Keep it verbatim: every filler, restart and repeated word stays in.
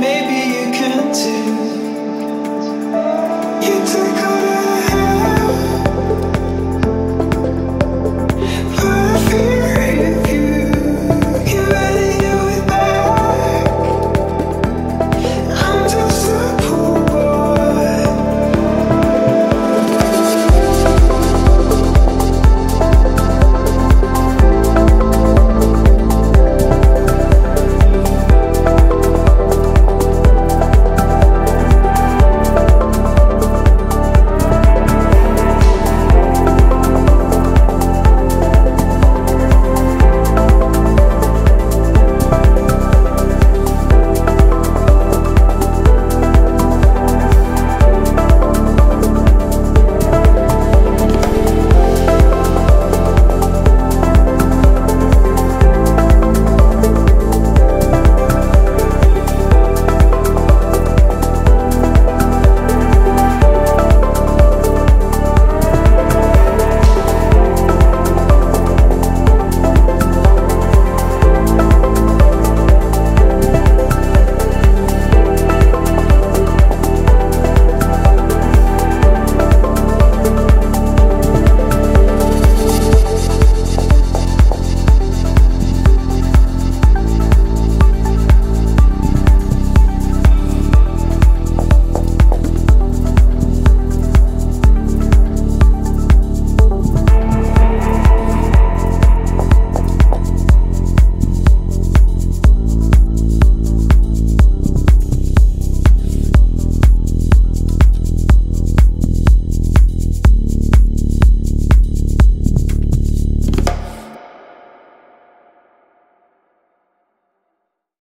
maybe you can too.